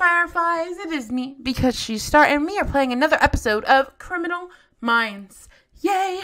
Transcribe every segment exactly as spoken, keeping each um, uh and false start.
fireflies, it is me, Because She's Star, and we are playing another episode of Criminal Minds. Yay!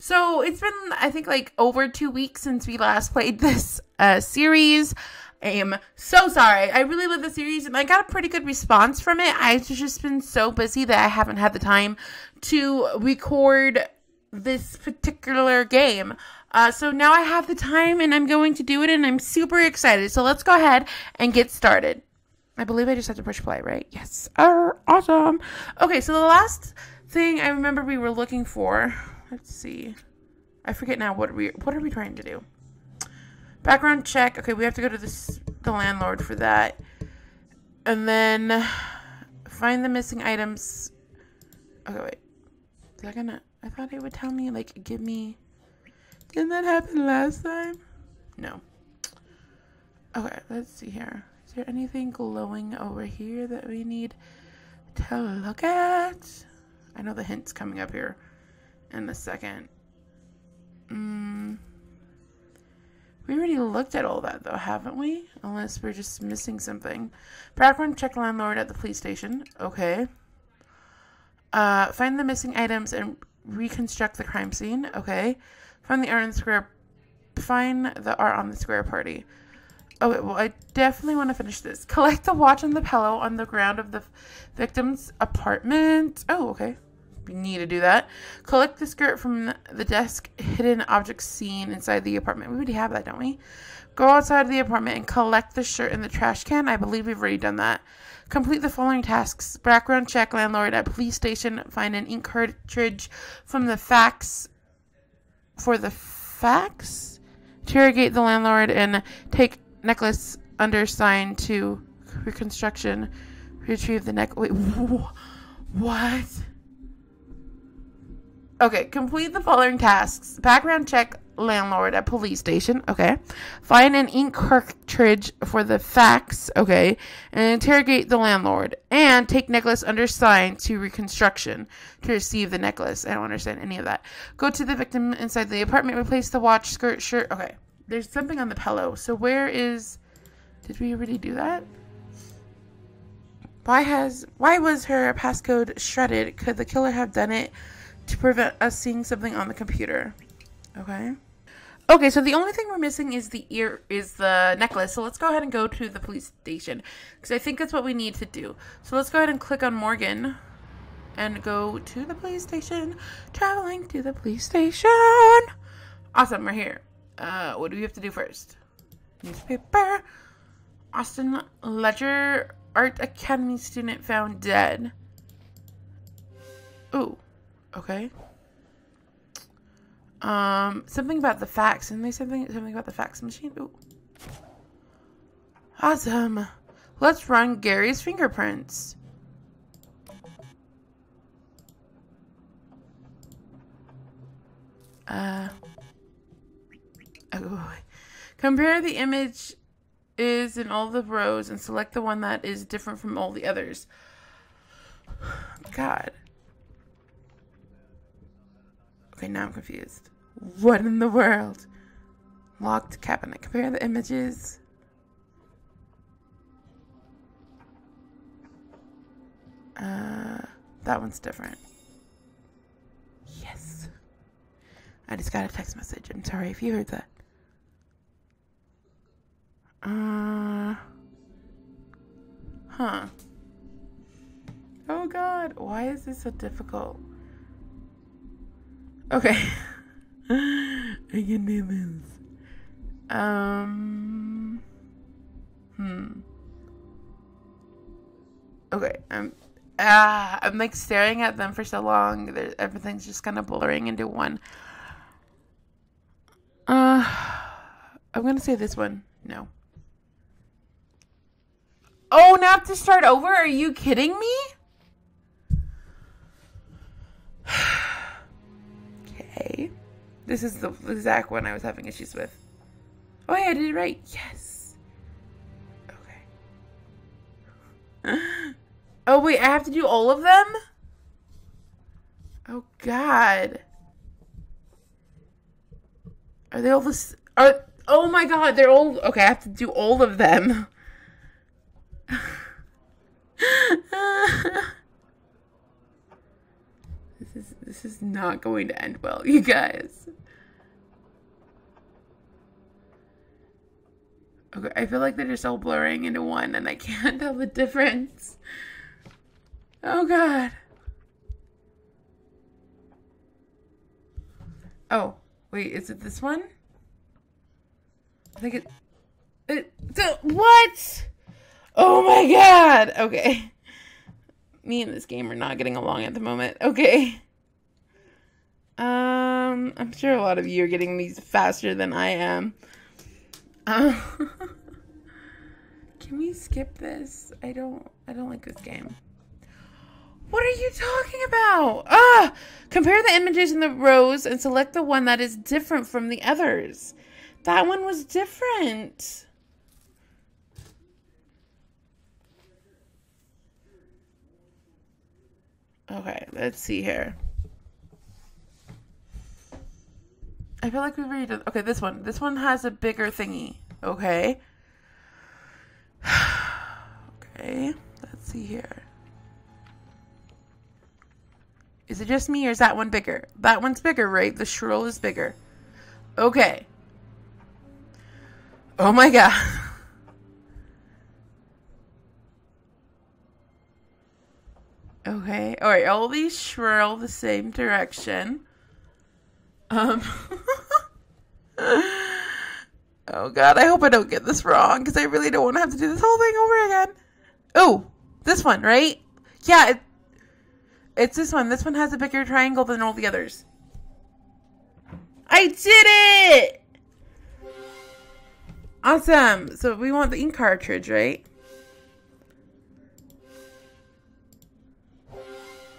So it's been, I think, like over two weeks since we last played this uh, series. I am so sorry. I really love the series, and I got a pretty good response from it. I've just been so busy that I haven't had the time to record this particular game. Uh, so now I have the time, and I'm going to do it, and I'm super excited. So let's go ahead and get started. I believe I just have to push play, right? Yes. Oh, awesome. Okay, so the last thing I remember we were looking for. Let's see. I forget now what we what are we trying to do. Background check. Okay, we have to go to this, the landlord for that. And then find the missing items. Okay, wait. Is that gonna... I thought it would tell me, like, give me... Didn't that happen last time? No. Okay, let's see here. Is there anything glowing over here that we need to look at? I know the hint's coming up here in a second. Mm. We already looked at all that, though, haven't we? Unless we're just missing something. Background check landlord at the police station. Okay. Uh, find the missing items and reconstruct the crime scene. Okay. Find the art on the square. Find the art on the square party. Okay, well, I definitely want to finish this. Collect the watch and the pillow on the ground of the victim's apartment. Oh, okay. We need to do that. Collect the skirt from the desk. Hidden objects seen inside the apartment. We already have that, don't we? Go outside of the apartment and collect the shirt in the trash can. I believe we've already done that. Complete the following tasks. Background check landlord at police station. Find an ink cartridge from the fax. For the fax? Interrogate the landlord and take necklace undersigned to reconstruction. Retrieve the neck. Wait, what? Okay, complete the following tasks. Background check landlord at police station. Okay. Find an ink cartridge for the fax. Okay. And interrogate the landlord. And take necklace undersigned to reconstruction to receive the necklace. I don't understand any of that. Go to the victim inside the apartment. Replace the watch, skirt, shirt. Okay. There's something on the pillow. So where is... Did we already do that? Why has... Why was her passcode shredded? Could the killer have done it to prevent us seeing something on the computer? Okay. Okay, so the only thing we're missing is the ear is the necklace. So let's go ahead and go to the police station, because I think that's what we need to do. So let's go ahead and click on Morgan and go to the police station. Traveling to the police station. Awesome, we're here. Uh, what do we have to do first? Newspaper. Austin Ledger, Art Academy student found dead. Ooh. Okay. Um, something about the fax. Didn't they say something, something about the fax machine? Ooh. Awesome. Let's run Gary's fingerprints. Uh. Oh. Compare the image is in all the rows and select the one that is different from all the others. God. Okay, now I'm confused. What in the world? Locked cabinet. Compare the images. Uh, that one's different. Yes. I just got a text message. I'm sorry if you heard that. Uh. Huh. Oh God. Why is this so difficult? Okay. I can do this. Um. Hmm. Okay. I'm. Ah. I'm like staring at them for so long. There's, everything's just kind of blurring into one. Uh. I'm gonna say this one. No. Oh, now I have to start over? Are you kidding me? This is the exact one I was having issues with. Oh, yeah, I did it right. Yes. Okay. Oh, wait, I have to do all of them? Oh, God. Are they all this? Are, oh, my God, they're all... Okay, I have to do all of them. This is not going to end well, you guys. Okay, I feel like they're just all blurring into one and I can't tell the difference. Oh, God. Oh, wait, is it this one? I think it... it so, what? Oh, my God. Okay. Me and this game are not getting along at the moment. Okay. Um, I'm sure a lot of you are getting these faster than I am. Um, can we skip this? I don't, I don't like this game. What are you talking about? Ah! Compare the images in the rows and select the one that is different from the others. That one was different. Okay, let's see here. I feel like we've already done... Okay, this one. This one has a bigger thingy. Okay. Okay, let's see here. Is it just me or is that one bigger? That one's bigger, right? The shrill is bigger. Okay. Oh my God. Okay. All right. All these shrill the same direction. Um. Oh God. I hope I don't get this wrong because I really don't want to have to do this whole thing over again. Oh, this one, right? Yeah. It, It's this one. This one has a bigger triangle than all the others. I did it! Awesome. So we want the ink cartridge, right?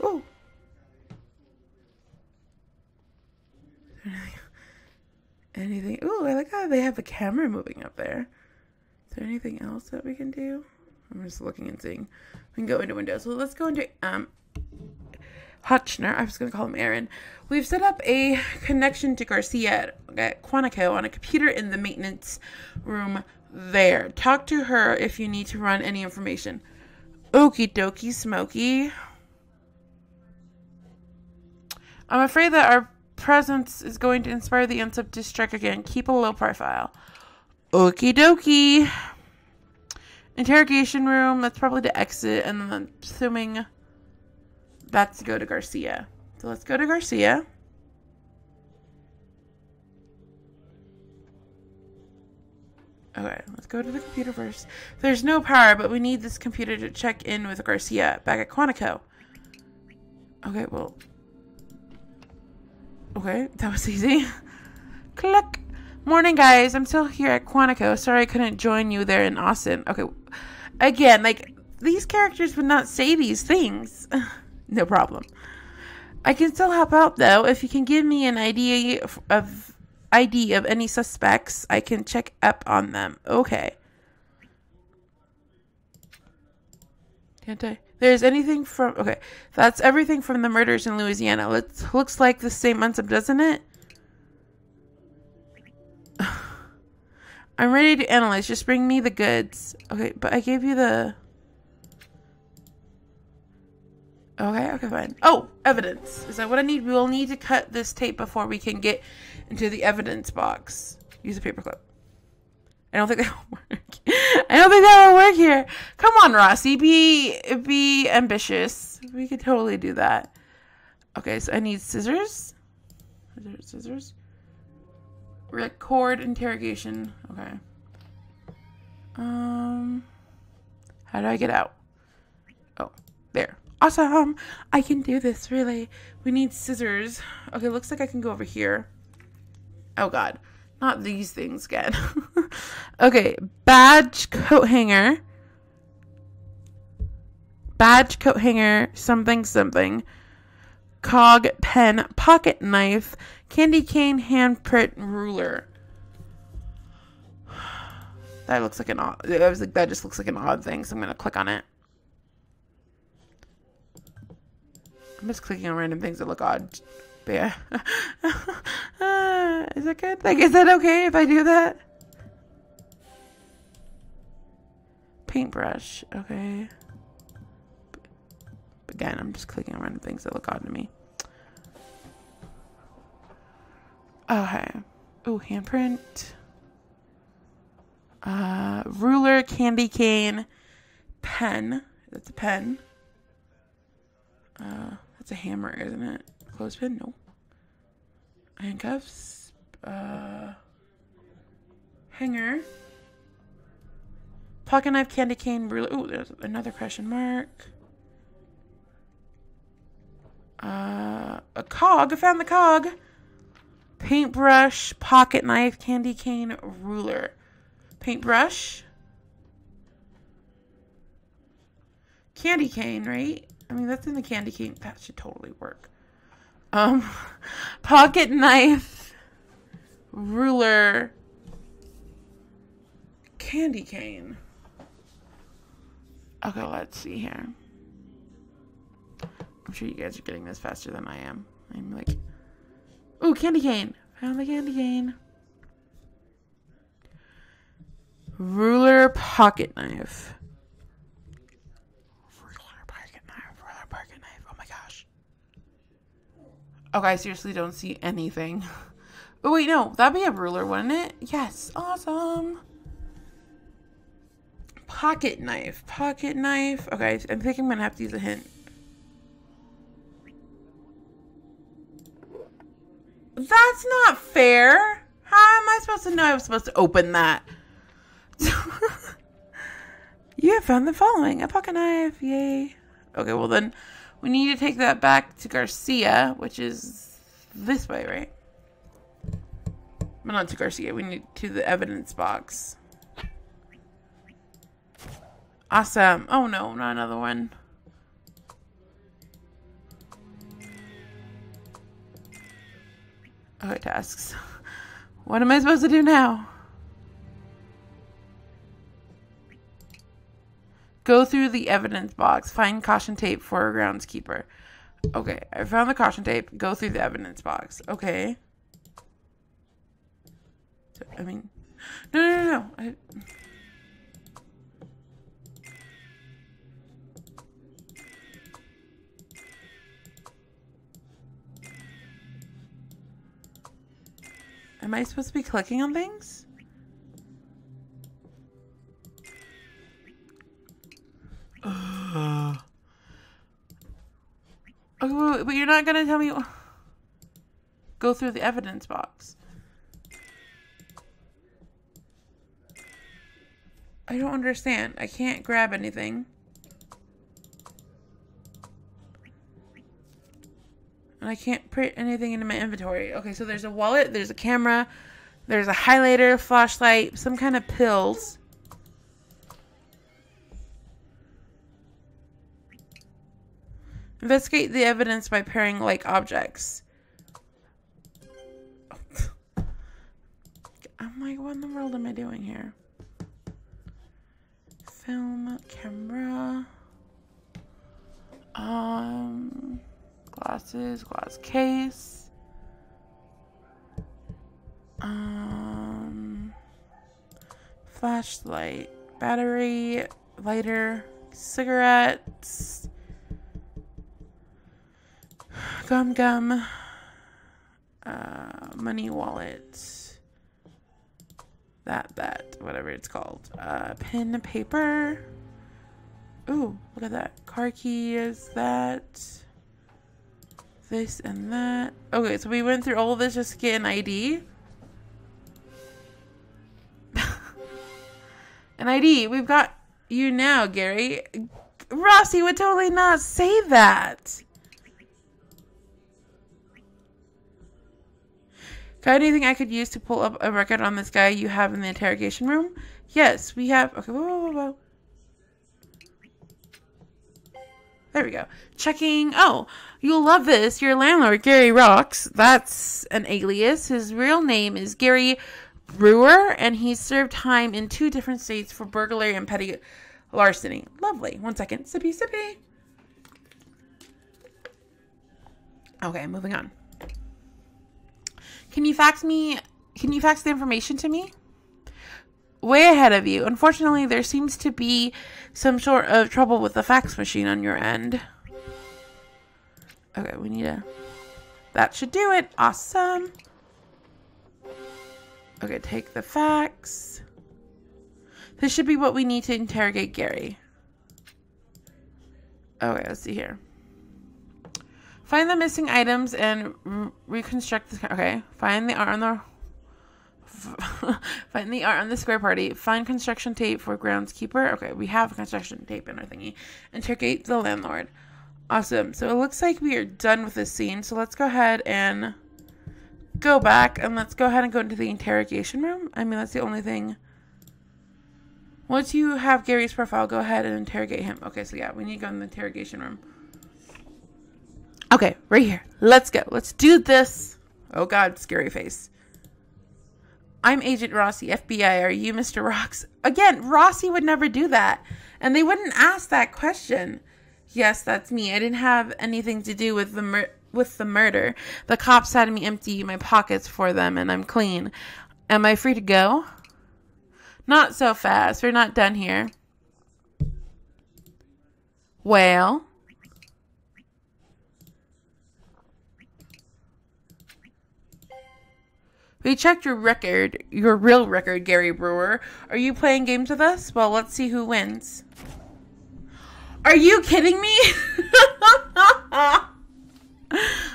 Oh. Anything? Oh, I like how they have the camera moving up there. Is there anything else that we can do? I'm just looking and seeing. We can go into Windows. So let's go into um. Hotchner, I was going to call him Aaron. We've set up a connection to Garcia at Quantico on a computer in the maintenance room there. Talk to her if you need to run any information. Okie dokie, Smokey. I'm afraid that our presence is going to inspire the N S I P to strike again. Keep a low profile. Okie dokie. Interrogation room. That's probably the exit, and then I'm assuming... that's to go to Garcia. So let's go to Garcia. Okay, let's go to the computer first. There's no power, but we need this computer to check in with Garcia back at Quantico. Okay, well. Okay, that was easy. Click. Morning, guys. I'm still here at Quantico. Sorry I couldn't join you there in Austin. Okay, again, like, these characters would not say these things. No problem. I can still help out though. If you can give me an idea of, of I D of any suspects, I can check up on them. Okay. Can't I? There's anything from okay. That's everything from the murders in Louisiana. Let's looks like the same concept, doesn't it? I'm ready to analyze. Just bring me the goods. Okay, but I gave you the. Okay, okay, fine. Oh, evidence. Is that what I need? We will need to cut this tape before we can get into the evidence box. Use a paperclip. I don't think that will work. I don't think that will work here. Come on, Rossi. Be, be ambitious. We could totally do that. Okay, so I need scissors. Scissors, scissors. Record interrogation. Okay. Um, how do I get out? Oh, there. Awesome. I can do this, really. We need scissors. Okay, looks like I can go over here. Oh, God. Not these things again. Okay, badge coat hanger. Badge coat hanger, something, something. Cog, pen, pocket knife, candy cane, handprint, ruler. That looks like an odd... I was like, that just looks like an odd thing, so I'm going to click on it. I'm just clicking on random things that look odd. But yeah. uh, is that good? Like, is that okay if I do that? Paintbrush. Okay. Again, I'm just clicking on random things that look odd to me. Okay. Ooh, handprint. Uh, ruler, candy cane, pen. That's a pen. Uh, that's a hammer, isn't it? Clothespin? No. Handcuffs. Uh, hanger. Pocket knife, candy cane, ruler. Ooh, there's another question mark. Uh, a cog. I found the cog. Paintbrush, pocket knife, candy cane, ruler. Paintbrush. Candy cane, right? I mean, that's in the candy cane. That should totally work. Um, pocket knife, ruler, candy cane. Okay, let's see here. I'm sure you guys are getting this faster than I am. I'm like, ooh, candy cane. Found the candy cane. Ruler, pocket knife. Ruler, pocket knife. Ruler, pocket knife. Oh my gosh. Okay, I seriously don't see anything. Oh wait, no. That'd be a ruler, wouldn't it? Yes. Awesome. Pocket knife. Pocket knife. Okay, I think I'm going to have to use a hint. That's not fair. How am I supposed to know I'm supposed to open that? You have found the following. A pocket knife. Yay. Okay, well then we need to take that back to Garcia, which is this way, right? But not to Garcia. We need to the evidence box. Awesome. Oh no, not another one. Okay, tasks. What am I supposed to do now? Go through the evidence box. Find caution tape for a groundskeeper. Okay, I found the caution tape. Go through the evidence box. Okay. So, I mean... No, no, no, no. I... Am I supposed to be clicking on things? Uh. Oh, but you're not gonna tell me. Go through the evidence box. I don't understand. I can't grab anything. And I can't put anything into my inventory. Okay, so there's a wallet, there's a camera, there's a highlighter, flashlight, some kind of pills. Investigate the evidence by pairing like objects. I'm like, what in the world am I doing here? Film, camera. Um... Glasses, glass case. Um, flashlight, battery, lighter, cigarettes, gum gum, uh, money wallet, that, that, whatever it's called, uh, pen, paper. Ooh, look at that. Car keys, that. This and that. Okay, so we went through all of this just to get an I D. An I D. We've got you now, Gary. Rossi would totally not say that. Got anything I could use to pull up a record on this guy you have in the interrogation room? Yes, we have. Okay, whoa, whoa, whoa, whoa. There we go. Checking. Oh, you'll love this. Your landlord, Gary Rocks. That's an alias. His real name is Gary Brewer, and he served time in two different states for burglary and petty larceny. Lovely. One second. Sippy, sippy. Okay, moving on. Can you fax me? Can you fax the information to me? Way ahead of you. Unfortunately, there seems to be some sort of trouble with the fax machine on your end. Okay, we need a... That should do it. Awesome. Okay, take the facts. This should be what we need to interrogate Gary. Okay, let's see here. Find the missing items and re reconstruct the... Okay, find the art on the... find the art on the square party. Find construction tape for groundskeeper. Okay, we have construction tape in our thingy. Interrogate the landlord. Awesome. So it looks like we are done with this scene. So let's go ahead and go back, and let's go ahead and go into the interrogation room. I mean, that's the only thing. Once you have Gary's profile, go ahead and interrogate him. Okay, so yeah, we need to go in the interrogation room. Okay, right here. Let's go. Let's do this. Oh God, scary face. I'm Agent Rossi, F B I. Are you Mister Rocks? Again, Rossi would never do that. And they wouldn't ask that question. Yes, that's me. I didn't have anything to do with the mur with the murder. The cops had me empty my pockets for them, and I'm clean. Am I free to go? Not so fast. We're not done here. Well. We checked your record, your real record, Gary Brewer. Are you playing games with us? Well, let's see who wins. Are you kidding me?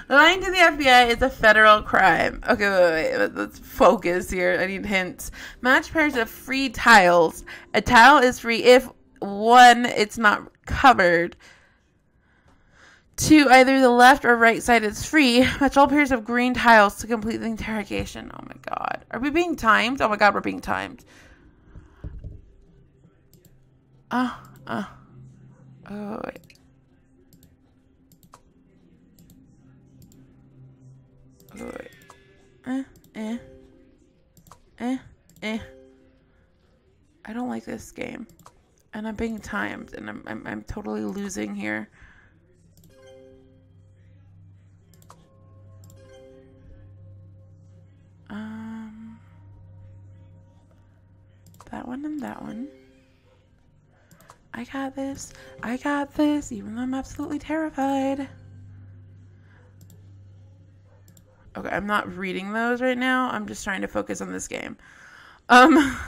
Lying to the F B I is a federal crime. Okay, wait, wait, wait, let's focus here. I need hints. Match pairs of free tiles. A tile is free if, one, it's not covered. To either the left or right side is free. Match all pairs of green tiles to complete the interrogation. Oh my God. Are we being timed? Oh my God, we're being timed. Uh, uh, oh, wait. Oh, wait. Eh, eh. Eh, eh. I don't like this game. And I'm being timed. And I'm, I'm, I'm totally losing here. Um, that one and that one. I got this. I got this, even though I'm absolutely terrified. Okay, I'm not reading those right now. I'm just trying to focus on this game. Um.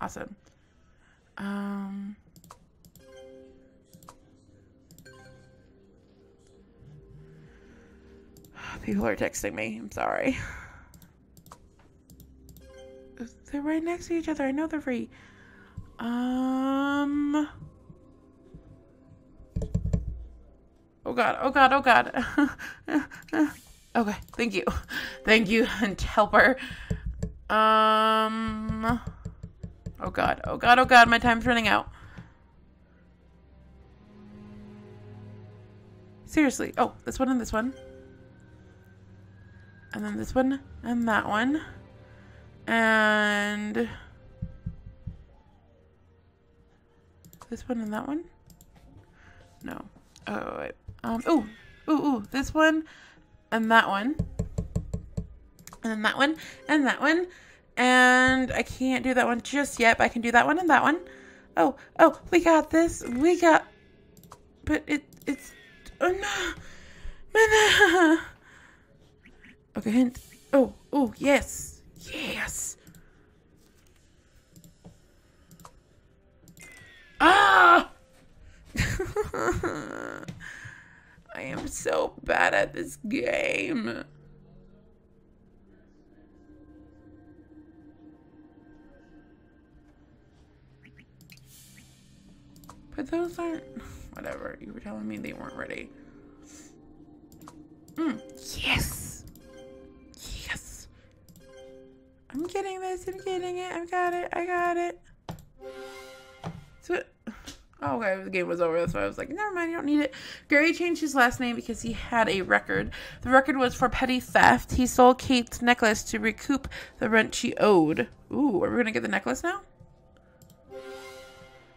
Awesome. Um. People are texting me. I'm sorry. They're right next to each other. I know they're free. Um. Oh God. Oh God. Oh God. Okay. Thank you. Thank you, and helper. Um. Oh God. Oh God. Oh God. My time's running out. Seriously. Oh, this one and this one. And then this one, and that one, and this one, and that one. No. Oh wait. Um. Ooh. Ooh. Ooh. This one, and that one, and then that one, and that one, and I can't do that one just yet. But I can do that one and that one. Oh. Oh. We got this. We got. But it. It's. Oh no. Okay, hint. Oh, oh, yes. Yes. Ah! I am so bad at this game. But those aren't... Whatever, you were telling me they weren't ready. Mm, yes! I'm getting this, I'm getting it, I got it, I got it. So, oh, okay, the game was over, that's why I was like, never mind, you don't need it. Gary changed his last name because he had a record. The record was for petty theft. He sold Kate's necklace to recoup the rent she owed. Ooh, are we gonna get the necklace now?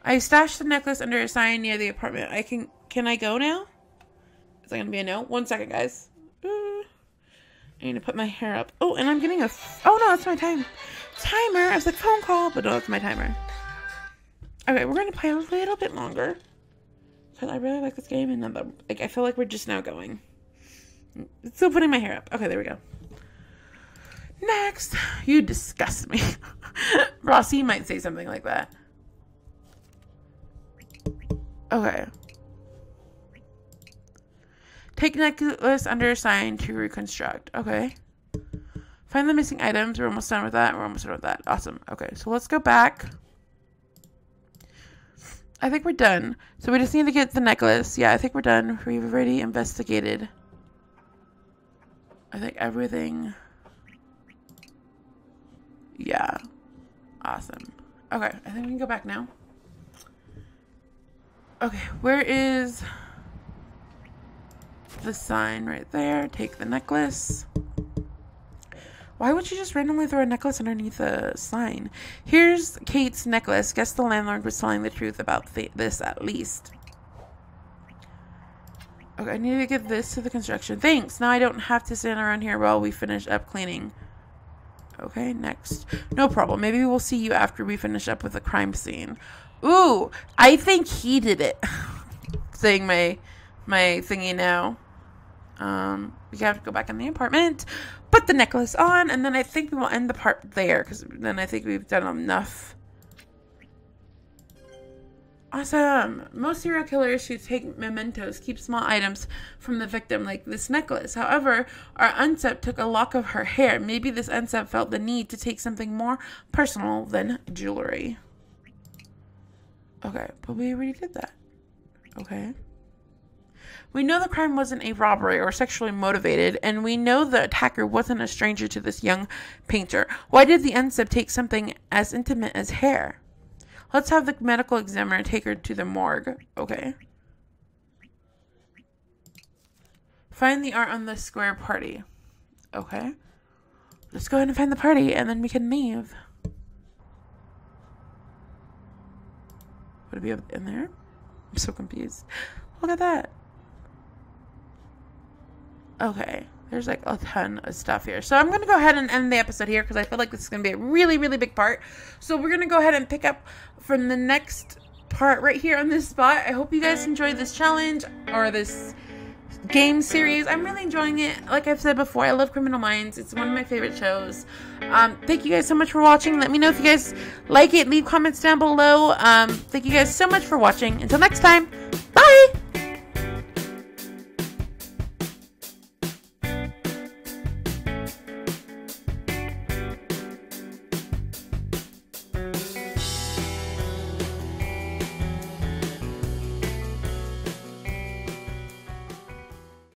I stashed the necklace under a sign near the apartment. I can, can I go now? Is that gonna be a no? One second, guys. Ooh. I need to put my hair up. Oh, and I'm getting a... Oh, no, it's my time. Timer. I was like, phone call. But no, it's my timer. Okay, we're going to play a little bit longer. Because I really like this game. And the, like, I feel like we're just now going. It's still putting my hair up. Okay, there we go. Next. You disgust me. Rossi might say something like that. Okay. Take necklace under sign to reconstruct. Okay. Find the missing items. We're almost done with that. We're almost done with that. Awesome. Okay, so let's go back. I think we're done. So we just need to get the necklace. Yeah, I think we're done. We've already investigated. I think everything. Yeah. Awesome. Okay, I think we can go back now. Okay, where is the sign right there? Take the necklace. Why would you just randomly throw a necklace underneath a sign? Here's Kate's necklace. Guess the landlord was telling the truth about th this at least. Okay, I need to give this to the construction. Thanks. Now I don't have to stand around here while we finish up cleaning. Okay, next. No problem. Maybe we'll see you after we finish up with the crime scene. Ooh, I think he did it. Saying my my thingy now. Um, we have to go back in the apartment, put the necklace on, and then I think we will end the part there, because then I think we've done enough. Awesome. Most serial killers who take mementos keep small items from the victim, like this necklace. However, our unsub took a lock of her hair. Maybe this unsub felt the need to take something more personal than jewelry. Okay, but we already did that. Okay. We know the crime wasn't a robbery or sexually motivated, and we know the attacker wasn't a stranger to this young painter. Why did the unsub take something as intimate as hair? Let's have the medical examiner take her to the morgue. Okay. Find the art on the square party. Okay. Let's go ahead and find the party, and then we can leave. Would it be up in there? I'm so confused. Look at that. Okay, there's like a ton of stuff here. So I'm going to go ahead and end the episode here because I feel like this is going to be a really, really big part. So we're going to go ahead and pick up from the next part right here on this spot. I hope you guys enjoyed this challenge or this game series. I'm really enjoying it. Like I've said before, I love Criminal Minds. It's one of my favorite shows. Um, thank you guys so much for watching. Let me know if you guys like it. Leave comments down below. Um, thank you guys so much for watching. Until next time, bye!